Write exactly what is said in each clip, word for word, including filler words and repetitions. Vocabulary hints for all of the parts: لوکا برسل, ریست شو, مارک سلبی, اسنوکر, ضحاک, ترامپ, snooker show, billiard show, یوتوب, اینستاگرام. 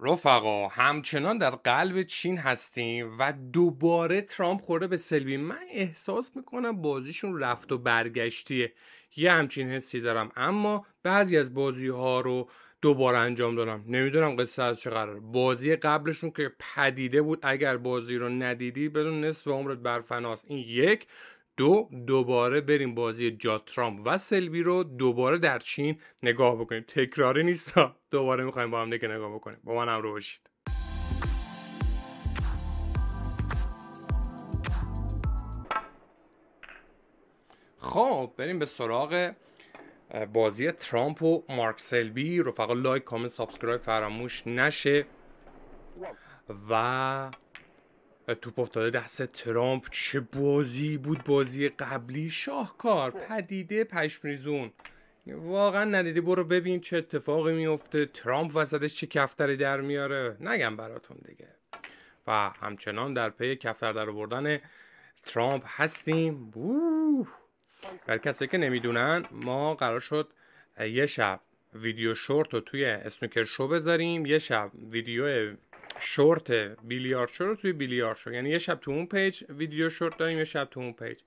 رفقا همچنان در قلب چین هستیم و دوباره ترامپ خورده به سلبی. من احساس میکنم بازیشون رفت و برگشتیه، یه همچین حسی دارم، اما بعضی از بازی ها رو دوباره انجام دارم. نمیدونم قصه از چه قراره. بازی قبلشون که پدیده بود اگر بازی رو ندیدی بدون نصف عمرت برفناست. این یک. دو، دوباره بریم بازی جا ترامپ و سلبی رو دوباره در چین نگاه بکنیم. تکراری نیست، دوباره میخوایم با هم دیگه نگاه بکنیم. با من همراه باشید. خب بریم به سراغ بازی ترامپ و مارک سلبی. رفقا لایک، کامنت، سابسکرایب فراموش نشه. و توپ افتاده دست ترامپ. چه بازی بود بازی قبلی، شاهکار، پدیده پشمریزون. واقعا ندیدی برو ببین چه اتفاقی میفته، ترامپ وسطش چه کفتری در میاره، نگم براتون دیگه. و همچنان در پی کفتر در آوردن ترامپ هستیم. اوه. برای کسی که نمیدونن، ما قرار شد یه شب ویدیو شورت رو توی اسنوکر شو بذاریم، یه شب ویدیو شورت بیلیارد شو رو توی بیلیارد شو، یعنی یه شب تو اون پیج ویدیو شورت داریم، یه شب تو اون پیج،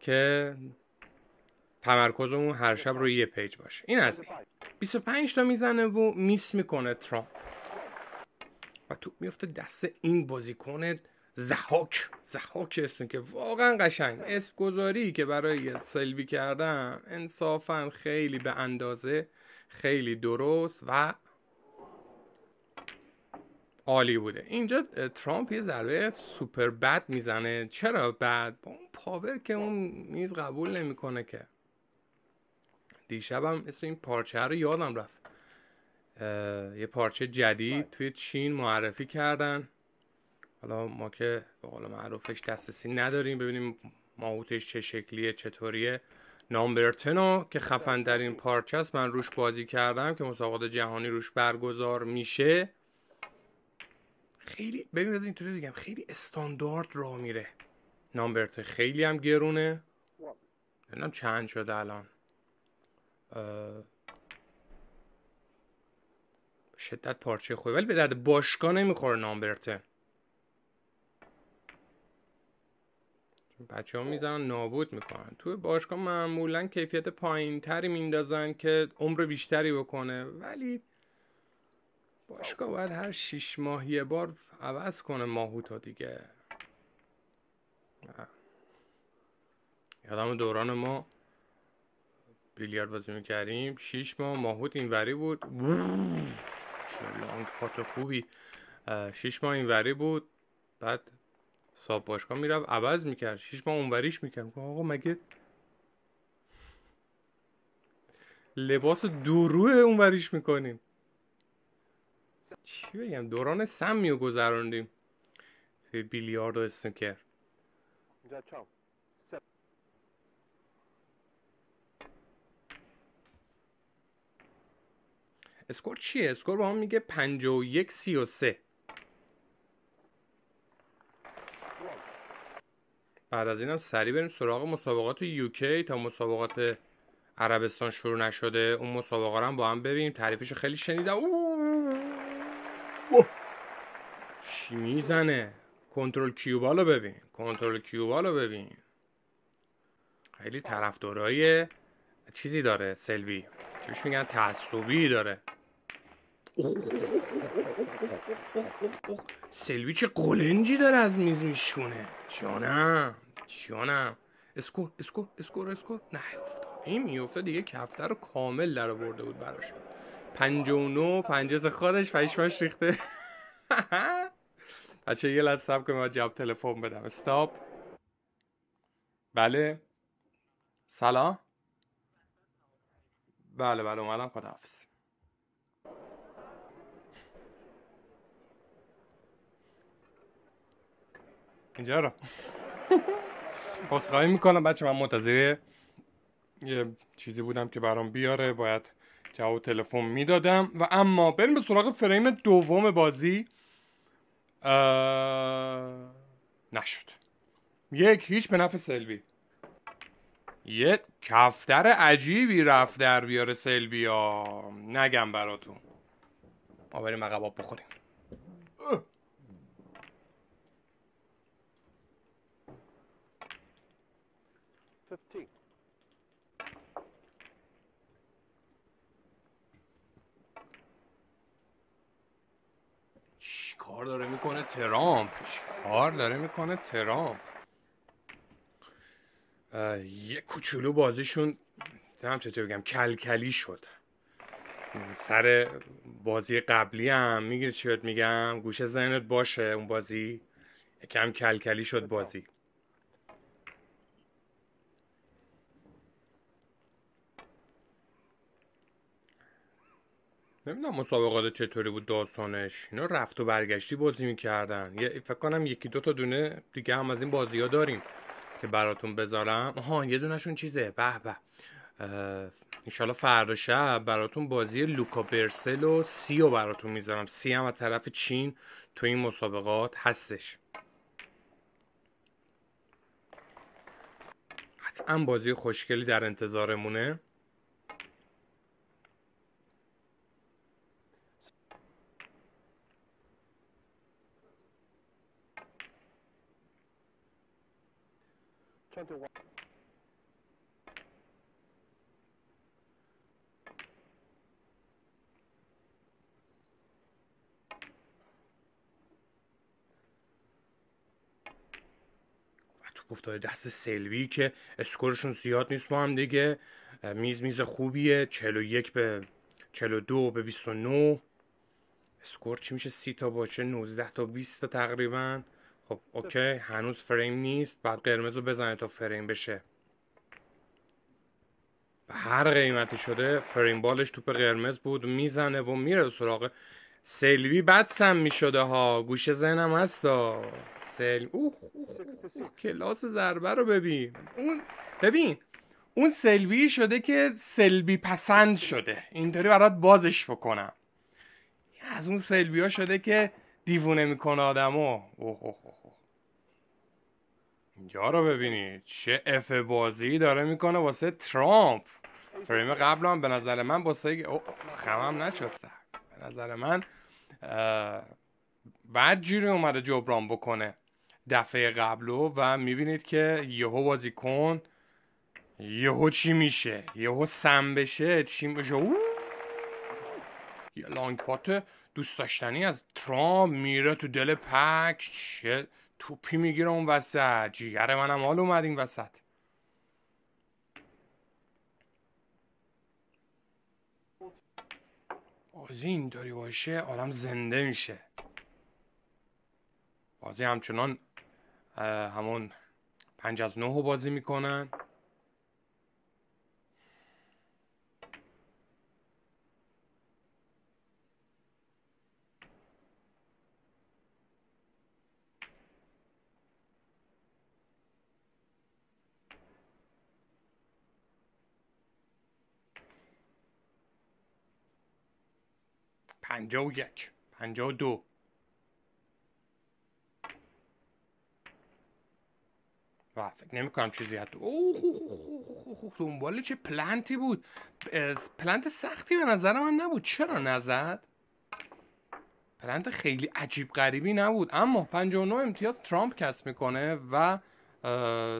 که تمرکزمون هر شب روی یه پیج باشه. این از این بیست و پنج تا میزنه و میس میکنه ترامپ و توپ میفته دست این بازیکن زهاک زهاک اسنوکر. واقعا قشنگ اسم گذاری که برای سلبی کردم انصافا خیلی به اندازه، خیلی درست و عالی بوده. اینجا ترامپ یه ضربه سوپر بد میزنه. چرا بد؟ با اون پاور که اون میز قبول نمیکنه که. دیشب هم اسم این پارچه رو یادم رفت، یه پارچه جدید توی چین معرفی کردن. حالا ما که به قول معروفش دسترسی نداریم ببینیم ماهوتش چه شکلیه چطوریه. نامبر تنو که خفن در این پارچه است، من روش بازی کردم که مسابقات جهانی روش برگزار میشه. خیلی ببین از اینطوری بگم خیلی استاندارد راه میره نامبرت، خیلی هم گرونه. نمیدونم چند شده الان، شدت پارچه خوبه ولی به درد باشگاه نمیخوره نامبرت. بچه ها میزنن نابود میکنن. توی باشگاه معمولا کیفیت پایین تری میندازن که عمر بیشتری بکنه، ولی باشگاه باید هر شیش ماه یه بار عوض کنه ماهوتا دیگه. یادم دوران ما بیلیارد بازی میکردیم، شیش ماه ماهوت اینوری بود. چه لانگ پات خوبی. شیش ماه اینوری بود، بعد صاحب باشگاه میرفت عوض میکرد، شیش ماه اونوریش میکرد. آقا مگه لباس دوروه اونوریش میکنیم؟ چی بگم، دوران سمی رو گذراندیم توی بیلیارد و اسنوکر. اسکور چیه؟ اسکور با هم میگه پنجاه و یک سی و سه. بعد از اینم سریع بریم سراغ مسابقات یوکی تا مسابقات عربستان شروع نشده. اون مسابقه رو هم با هم ببینیم. تعریفش خیلی شنیدم. اوه اوه. چی میزنه؟ کنترل کیوبالو ببین، کنترل کیوبالو ببین. خیلی طرفدارای چیزی داره سلبی، چیش میگن تعصبی داره. اوه اوه اوه اوه اوه اوه. سلبی چه قلنجی داره از میز میشونه. جانم جانم. اسکور اسکور اسکور اسکور. نه افتاد. این میافتاد دیگه، کفتر رو کامل در آورده بود براش. پنجاه و نه پنجز خودش پشماش ریخته. بچه یه لحظه صبر کنید من جواب تلفن بدم. استاپ. بله سلام. بله بله اومدم، خداحافظ. اینجا رو عذرخواهی میکنم بچه، من منتظر یه چیزی بودم که برام بیاره، باید جواب تلفن میدادم. و اما بریم به سراغ فریم دوم بازی. اه... نشد. یک هیچ به نفع سلبی. یک کفتر عجیبی رفت در بیاره سلبی ها، نگم براتون. ما بریم عقباب بخوریم. چی کار داره میکنه ترامپ؟ چی کار داره میکنه ترامپ؟ یه کوچولو بازیشون دارم چطور بگم کلکلی شد. سر بازی قبلی هم میگیری چی بهت میگم، گوشه ذهنت باشه اون بازی یکم کلکلی شد بازی. نمیدونم مسابقات چطوری بود داستانش، اینا رفت و برگشتی بازی میکردن. فکر کنم یکی دو تا دونه دیگه هم از این بازی ها داریم که براتون بذارم. آها یه دونشون چیزه، به به، انشالله فردا شب براتون بازی لوکا برسل و سی رو براتون میذارم. سی هم از طرف چین تو این مسابقات هستش، حتما بازی خوشگلی در انتظارمونه. افتاده دست سلوی که اسکورشون زیاد نیست با هم دیگه. میز میز خوبیه، چهل و یک به چهل و دو به بیست و نه. اسکور چی میشه؟ سی تا باشه نوزده تا بیست تا تقریبا. خب اوکی، هنوز فریم نیست، بعد قرمز رو بزنه تا فریم بشه. به هر قیمتی شده فریم بالش توپ قرمز بود، میزنه و میره سراغ سلوی. بد سم میشده ها، گوشه ذهنم هستا. سلوی اوه کلاس ضربه رو ببین. اون ببین اون سلوی شده که سلبی پسند شده، اینطوری برات بازش بکنم. از اون سلوی ها شده که دیوونه میکنه آدمو. اوه اوه اوه، اینجا رو ببینید چه اف بازی داره میکنه واسه ترامپ. فریم قبل هم به نظر من با سگ خمم نشد سر. به نظر من بعد جوری اومده جبران بکنه دفعه قبلو و میبینید که یهو بازیکن یهو چی میشه، یهو سم بشه، چی میشه؟ اوه! یه لانگ پات دوست داشتنی از ترامپ میره تو دل پک، چه توپی میگیره اون وسط. جیگر منم حال اومد این وسط. بازی اینطوری باشه آدم زنده میشه. بازی همچنان همون پنج از نه رو بازی میکنن. پنجاه و یک، پنجاه و دو. و فکر نمی کنم چیزی حتی. اوه دنبال چه پلنتی بود، پلنت سختی به نظر من نبود. چرا نزد؟ پلنت خیلی عجیب غریبی نبود. اما پنجاه و نه امتیاز ترامپ کسب میکنه و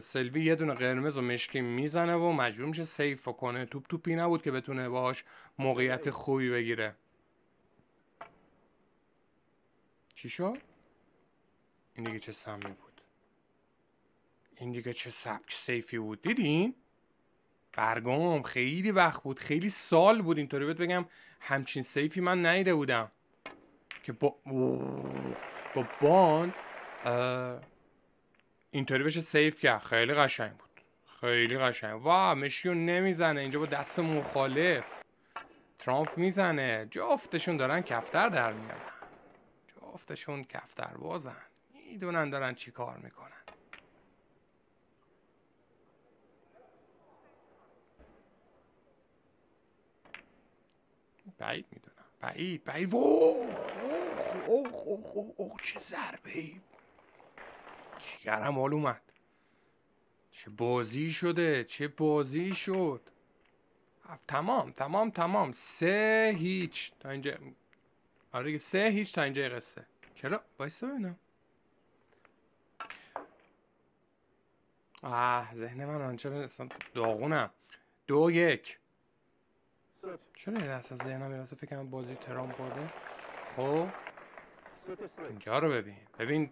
سلوی یه دونه قرمز و مشکی میزنه و مجبور میشه سیف کنه. توپ توپی نبود که بتونه باهاش موقعیت خوبی بگیره. چی شد؟ این دیگه چه سمی بود، این دیگه چه سبک سیفی بود. دیدین؟ برگام خیلی وقت بود، خیلی سال بود اینطوری بهت بگم همچین سیفی من ندیده بودم که با با باند اینطوری بشه سیف کرد. خیلی قشنگ بود، خیلی قشنگ. وا مشکیو نمیزنه اینجا با دست مخالف، ترامپ میزنه. جفتشون دارن کفتر در میارن، افتشون کفتر بازن، میدونن دارن چی کار میکنن. بعید میدونم، بعید بعید. اوخ اوخ اوخ اوخ چه ضربه ای! جیگرم حال اومد. چه بازی شده، چه بازی شد. تمام تمام تمام، سه هیچ تا اینجا. آره دیگه سه هیچ تا اینجای قصه. چرا؟ وایسا ببینم. آه ذهن من آنچه داغونم. دو یک. چرا یه دست از ذهنم میرسه فکرم بازی ترامپ برده. خب اینجا رو ببین، ببین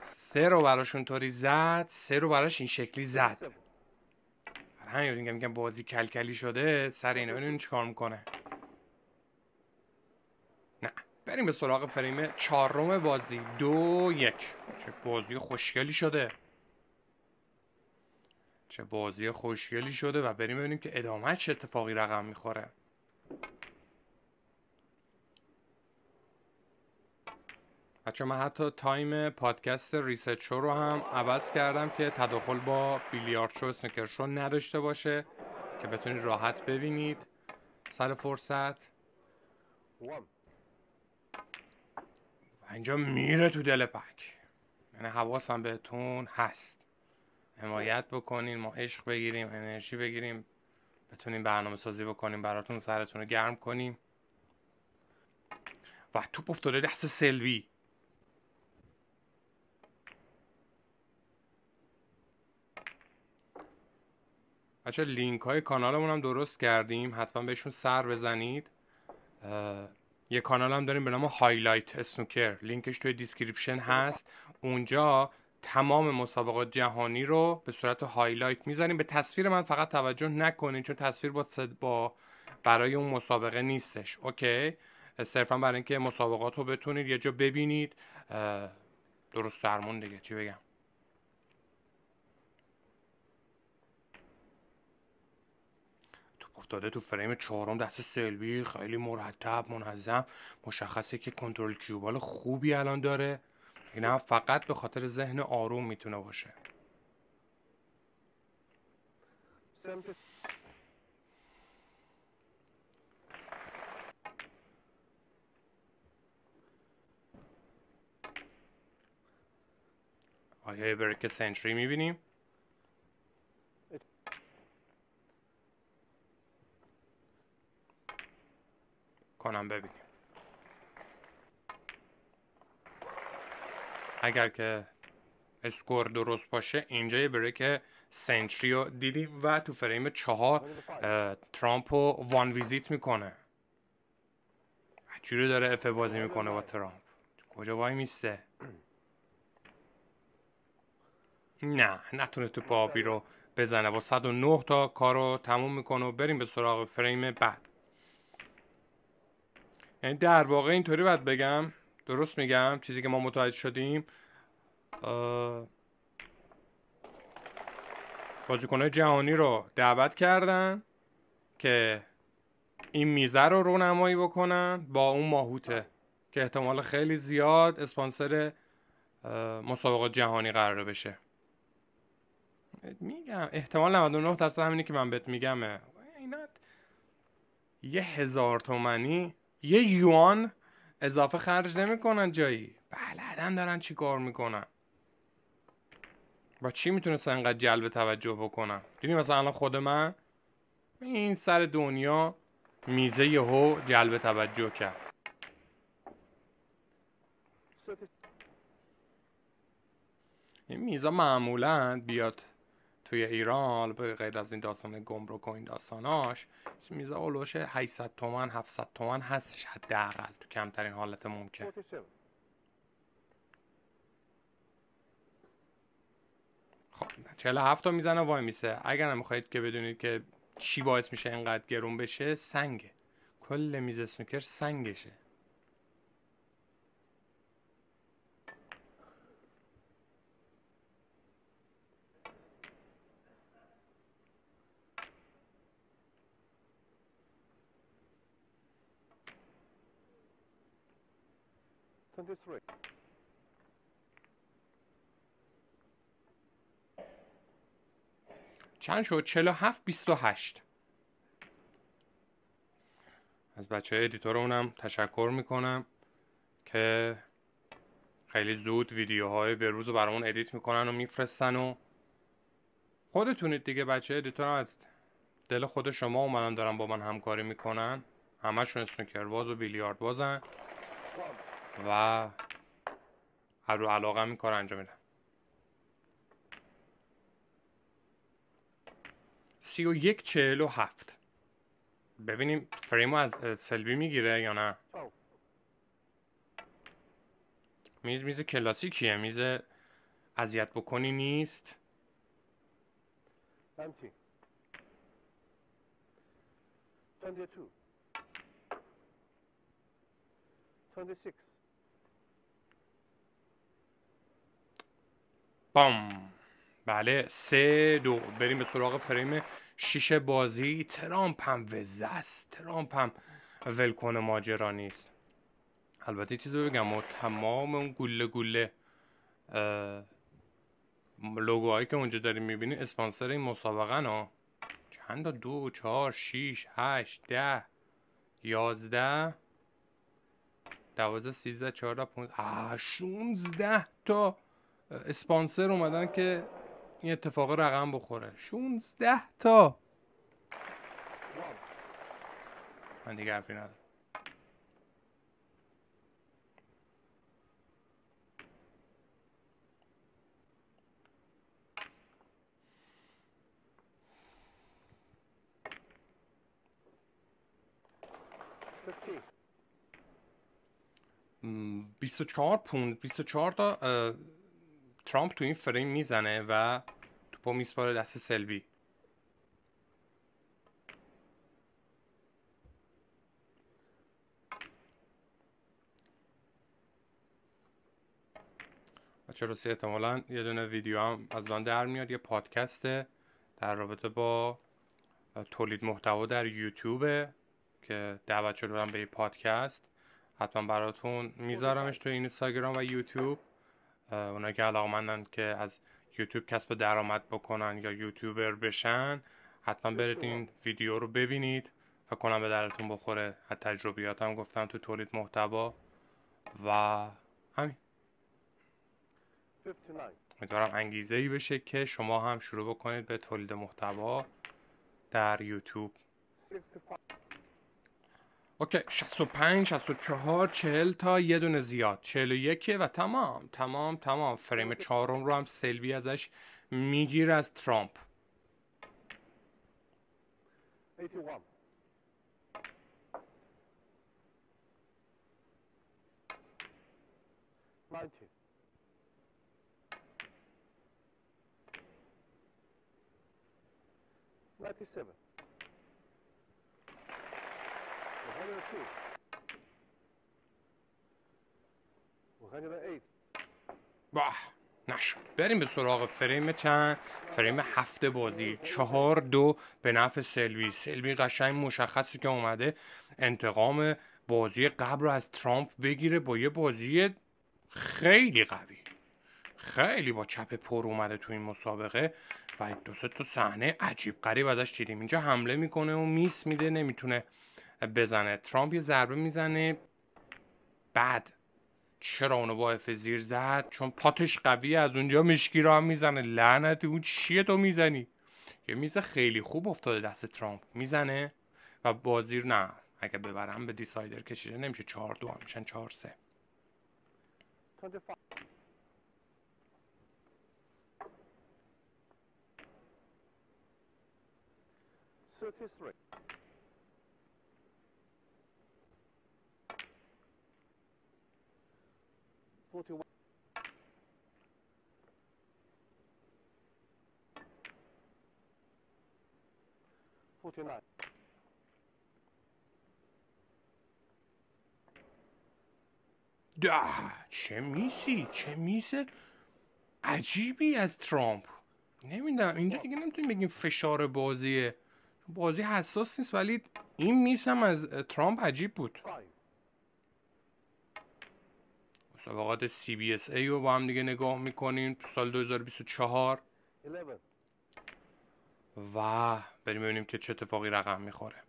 سه رو براشون طوری زد، سه رو براش این شکلی زد. همین رو میگم بازی کلکلی شده. سر اینه ببینیم چیکار میکنه. نه بریم به سراغ فریم چهارم بازی. دو یک. چه بازی خوشگلی شده، چه بازی خوشگلی شده و بریم ببینیم که ادامه چه اتفاقی رقم میخوره. بچه من حتی تایم پادکست ریست شو رو هم عوض کردم که تداخل با بیلیارد شو سنوکر شو نداشته باشه که بتونید راحت ببینید سر فرصت. اینجا میره تو دل پک، یعنی حواسم بهتون هست، حمایت بکنین، ما عشق بگیریم، انرژی بگیریم، بتونیم برنامه سازی بکنیم براتون، سرتون رو گرم کنیم. و توپ افتاده دست سلبی. بچه لینک های کانالمون هم درست کردیم، حتما بهشون سر بزنید. یه کانال هم داریم به نام هایلایت اسنوکر، لینکش توی دیسکریپشن هست. اونجا تمام مسابقات جهانی رو به صورت هایلایت میذاریم. به تصویر من فقط توجه نکنید چون تصویر با, با برای اون مسابقه نیستش. اوکی، صرفا برای اینکه مسابقات رو بتونید یه جا ببینید. درست درمون دیگه، چی بگم. افتاده تو فریم چهارم دست سلبی، خیلی مرتب منظم، مشخصه که کنترل کیوبال خوبی الان داره. این هم فقط به خاطر ذهن آروم میتونه باشه. آیا یه برک سنچری میبینیم؟ کنم ببینیم. اگر که اسکور درست باشه اینجا یه بریک سنچری رو دیدیم و تو فریم چهار ترامپ رو وان ویزیت میکنه. چجوری داره اف بازی میکنه با ترامپ. کجا وای میسته؟ نه نتونه تو آبی رو بزنه. با صد و نه تا کارو تموم میکنه و بریم به سراغ فریم بعد. یعنی در واقع اینطوری باید بگم، درست میگم، چیزی که ما متوجه شدیم بازیکن‌های جهانی رو دعوت کردن که این میزه رو رونمایی بکنن با اون ماهوته که احتمال خیلی زیاد اسپانسر مسابقات جهانی قرار بشه. میگم احتمال نود و نه درصد همینی که من بهت میگم. اینا یه هزار تومانی، یه یوان اضافه خرج نمیکنن جایی. بلدن دارن چی کار میکنن، با چی میتونستن اینقدر جلب توجه بکنن. دیدیم مثلا الان خود من این سر دنیا میزه یهو جلب توجه کرد. این میزا معمولا بیاد توی ایران به غیر از این داستان گمرک و این داستاناش میزا اولوش هشتصد تومن هفتصد تومن هستش حداقل، تو کمترین حالت ممکن. خب چهل و هفت تا میزنه وای میسه. اگر نمیخواید که بدونید که چی باعث میشه اینقدر گرون بشه، سنگه. کل میز سنوکر سنگشه. چند شد؟ چهل و هفت بیست و هشت. از بچه های ادیتورمونم تشکر میکنم که خیلی زود ویدیوهای به روز رو برامون ادیت میکنن و میفرستن. و خودتونید دیگه بچه ادیتورم از دل خود شما اومدن دارن با من همکاری میکنن. همشون سنوکر باز و بیلیارد بازن. و هر رو علاقه هم این کار انجام میدم. سی و یک چهل و هفت. ببینیم فریمو از سلبی میگیره یا نه. میز میز کلاسیکیه، میز اذیت بکنی نیست. بام. بله سه دو. بریم به سراغ فریم شیش بازی. ترامپ هم وزه است، ترامپ هم ولکن ماجرا نیست. البته چیز رو بگم، و تمام اون گله گله لوگوهایی که اونجا داریم میبینیم اسپانسر این مسابقه ها. چند تا؟ دو، چهار، شیش، هشت، ده، یازده، دوازده، سیزده، چهارده، پونزده، شونزده تا اسپانسر اومدن که این اتفاق رقم بخوره. شونزده تا. من دیگه حرفی ندارم. بیست و چهار پوند، بیست و چهار تا ترامپ تو این فریم میزنه و توپو میسپاره دست سلبی. بچه روسی احتمالا یه دونه ویدیو هم از من در میاد، یه پادکسته در رابطه با تولید محتوا در یوتیوبه که دعوت شده بودم به یه پادکست. حتما براتون میذارمش تو اینستاگرام و یوتیوب. اونایی که علاقمندن که از یوتیوب کسب درآمد بکنن یا یوتیوبر بشن، حتما برید این ویدیو رو ببینید. فکر کنم به درتون بخوره. از تجربیاتم گفتم تو تولید محتوا و همین. امیدوارم انگیزه ای بشه که شما هم شروع بکنید به تولید محتوا در یوتیوب. اوکی، شصت و پنج، شصت و چهار، چهل تا یه دونه زیاد، چهل و یک و تمام تمام تمام. فریم چهارم رو هم سلبی ازش میگیره از ترامپ. هشتاد و هفت باه نشد. بریم به سراغ فریم چند؟ فریم هفته بازی. چهار دو به نفع سلوی. سلوی قشنگ مشخصی که اومده انتقام بازی قبل رو از ترامپ بگیره با یه بازی خیلی قوی، خیلی با چپ پر اومده تو این مسابقه و دو سه تا صحنه عجیب غریب ازش دیدیم. اینجا حمله میکنه و میس میده، نمیتونه بزنه. ترامپ یه ضربه میزنه. بعد چرا اونو با اف زیر زد؟ چون پاتش قویه. از اونجا مشکی را هم میزنه. لعنت اون چیه تو میزنی؟ یه میز خیلی خوب افتاده دست ترامپ. میزنه و با زیر نه. اگه ببرم به دیسایدر کشیده نمیشه. چهار دو هم میشن چهار سه. forty-one forty-nine ده. چه میسی، چه میسه عجیبی از ترامپ. نمیدونم اینجا دیگه نمیتونیم بگیم فشار بازیه، بازی حساس نیست، ولی این میس هم از ترامپ عجیب بود. مسابقات سی بی اس ای رو با هم دیگه نگاه میکنیم سال دو هزار و بیست و چهار و بریم ببینیم که چه اتفاقی رقم میخوره.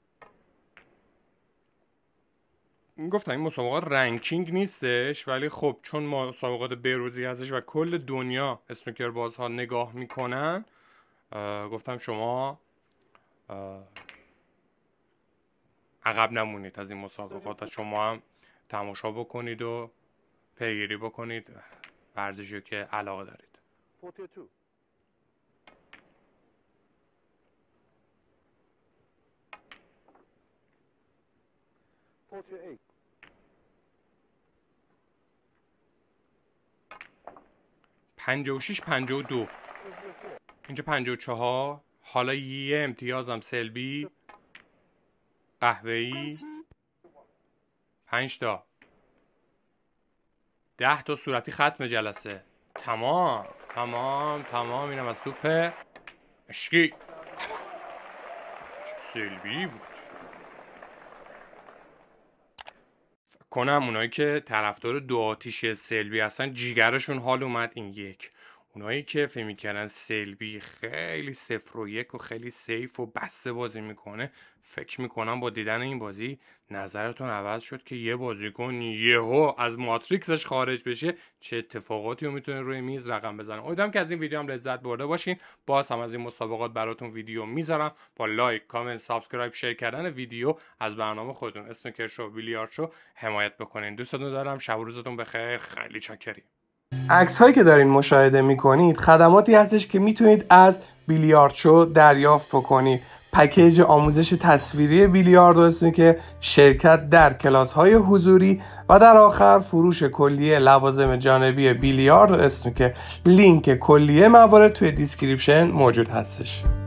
گفتم این مسابقات رنکینگ نیستش، ولی خب چون مسابقات بیروزی هستش و کل دنیا اسنوکر بازها نگاه میکنن، گفتم شما عقب نمونید از این مسابقات و شما هم تماشا بکنید و پیگیری بکنید ورزشی که علاقه دارید. چهل و دو. چهل و هشت. پنجاه و شش پنجاه و دو. اینجا پنجاه و چهار. حالا یه امتیازم سلبی قهوه‌ای، پنج تا ده تا صورتی ختم جلسه. تمام تمام تمام. اینم از توپ اشکی سلبی بود. کنم اونایی که طرفدار دو آتیش سلبی هستن جیگرشون حال اومد. این یک. اونایی که فکر میکردن سلبی خیلی صفر و یک و خیلی سیف و بسته بازی میکنه، فکر میکنم با دیدن این بازی نظرتون عوض شد که یه بازیکن یهو از ماتریکسش خارج بشه چه اتفاقاتی رو میتونه روی میز رقم بزنه. امیدوارم که از این ویدیو هم لذت برده باشین. باز هم از این مسابقات براتون ویدیو میذارم با لایک، کامنت، سابسکرایب، شیر کردن ویدیو. از برنامه خودتون اسنوکر شو، بیلیارد شو حمایت بکنین. دوستتون دارم. شب و روزتون بخیر. خیلی چاکرین. عکس هایی که دارین مشاهده میکنید خدماتی هستش که میتونید از بیلیارد شو دریافت بکنید. پکیج آموزش تصویری بیلیارد و اسنوکر که شرکت در کلاس های حضوری و در آخر فروش کلیه لوازم جانبی بیلیارد و اسنوکر که لینک کلیه موارد توی دیسکریپشن موجود هستش.